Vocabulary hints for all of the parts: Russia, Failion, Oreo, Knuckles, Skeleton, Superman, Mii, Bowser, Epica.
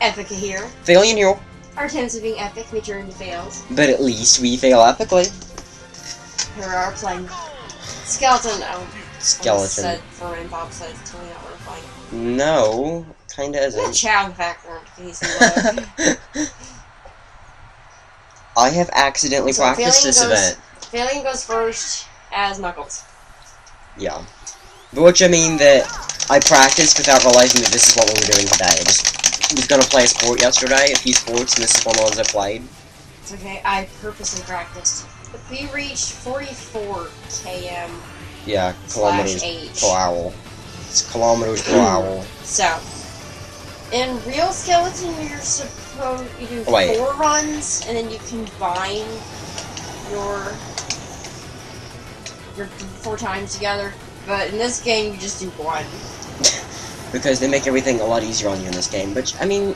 Epica here. Failion here. Our attempts of being epic matured fails. But at least we fail epically. Here are playing. Skeleton. Skeleton. I said for when Bob said it's totally not worth fighting. No, kinda isn't. Chow background piece of I have accidentally practiced this event. Failion goes first as Knuckles. Yeah. But which I mean that I practiced without realizing that this is what we were doing today. I just was gonna play a sport yesterday, a few sports, and this is one of the ones I played. It's okay, I purposely practiced. We reached 44 km. Yeah, kilometers per hour. It's kilometers per hour. So, in real skeleton, you're supposed you do 4 runs, and then you combine your 4 times together. But in this game, you just do 1. Because they make everything a lot easier on you in this game. Which I mean,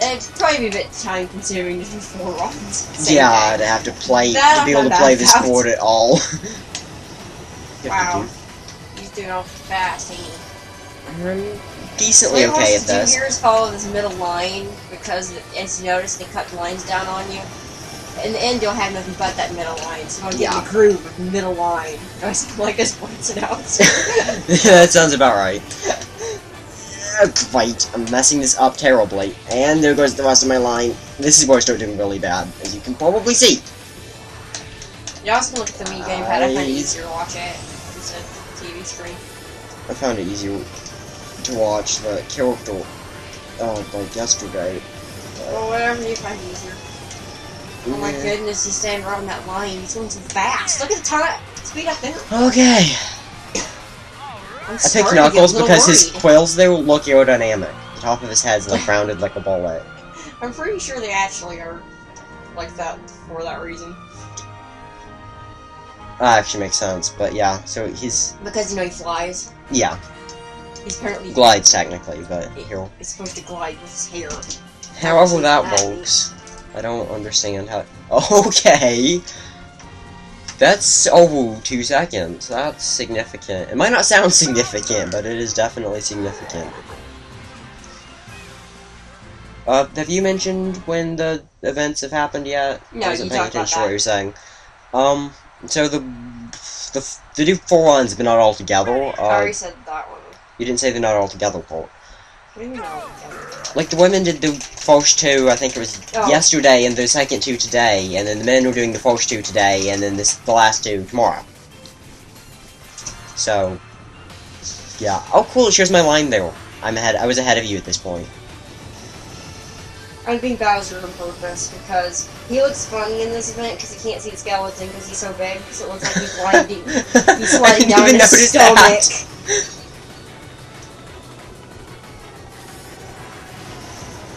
it'd probably be a bit time consuming to do 4 runs. Yeah, to have to play to be able to play this board at all. Wow, he's doing all fast, ain't he? Decently okay at this. What you want to do here is follow this middle line, because as you notice, they cut the lines down on you. In the end, you'll have nothing but that middle line, so I'll get the groove of the middle line. I like this points it out. That sounds about right. Right, I'm messing this up terribly, and there goes the rest of my line. This is where I start doing really bad, as you can probably see. You also can look at the Mii gamepad. I find it easier to watch it instead of the TV screen. I found it easier to watch the character, like yesterday. Well, whatever you find easier. Oh my goodness, he's standing right on that line. He's going so fast. Look at the time. Speed up there. Okay. I picked Knuckles because his quills there look aerodynamic. The top of his head's like rounded like a bullet. I'm pretty sure they actually are like that for that reason. That actually makes sense, but yeah, so he's... Because, you know, he flies. Yeah. He's apparently... Glides, technically, but... He's supposed to glide with his hair. However that works. I don't understand how... Okay! That's... Oh, 2 seconds. That's significant. It might not sound significant, but it is definitely significant. Have you mentioned when the events have happened yet? No, I wasn't paying attention to what you were saying. So they do 4 runs, but not all together. I already said that one. You didn't say they're not all together, Colt. What do you mean all together? Like the women did the first 2, I think it was yesterday, and the second 2 today, and then the men were doing the first 2 today, and then the last 2 tomorrow. So, yeah. Oh, cool! It shows my line there. I'm ahead. I was ahead of you at this point. I'm being Bowser on purpose because he looks funny in this event because he can't see the skeleton because he's so big. So it looks like he's blinding. He's sliding down his stomach.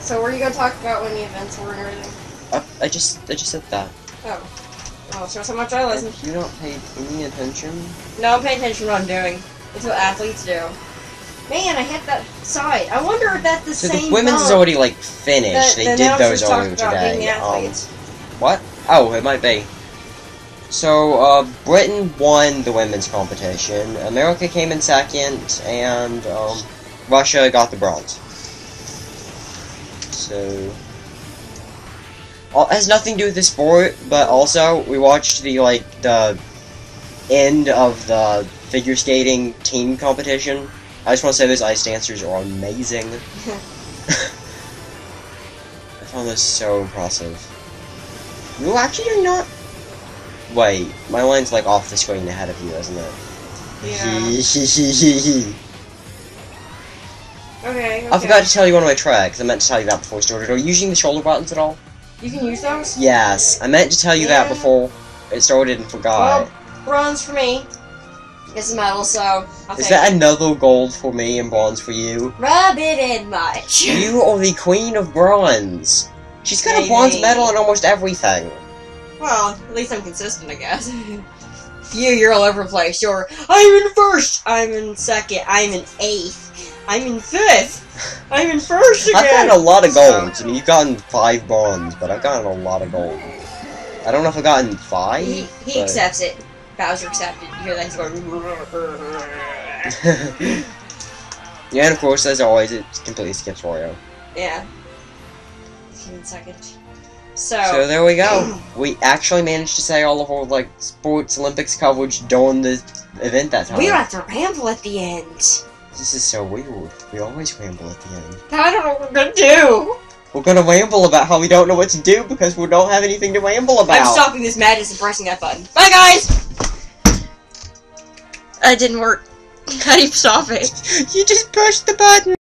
So what are you gonna talk about when the events were and everything? I just said that. Oh, oh, so much I listened. You don't pay any attention. No, I'm paying attention to what I'm doing. It's what athletes do. Man, I hit that side. I wonder if that's the same. So the women's is already like finished. They did those earlier today. What? Oh, it might be. So Britain won the women's competition. America came in second, and Russia got the bronze. So it has nothing to do with the sport, but also we watched the end of the figure skating team competition. I just want to say those ice dancers are amazing. I found this so impressive. You actually are not... Wait, my line's like off the screen ahead of you, isn't it? Yeah. Okay, I forgot to tell you one of my tricks. I meant to tell you that before we started. Are you using the shoulder buttons at all? You can use those? Yes. I meant to tell you that before it started and forgot. Well, bronze for me. It's metal, so I'll Is that another gold for me and bronze for you? Rub it in much. You are the queen of bronze. She's got a bronze medal in almost everything. Well, at least I'm consistent, I guess. You're all over the place. You're, I'm in first. I'm in second. I'm in 8th. I'm in 5th. I'm in first again. I've gotten a lot of golds. I mean, you've gotten 5 bronze, but I've gotten a lot of gold. I don't know if I've gotten 5. He accepts it. Bowser accepted. You hear that? He's going... Yeah, and of course, as always, it completely skips Oreo. Yeah. 15 seconds. So there we go. We actually managed to say all of our like sports Olympics coverage during the event that time. We don't have to ramble at the end. This is so weird. We always ramble at the end. I don't know what we're gonna do. We're gonna ramble about how we don't know what to do because we don't have anything to ramble about. I'm stopping this madness and pressing that button. Bye, guys! That didn't work. How do you stop it? You just pushed the button!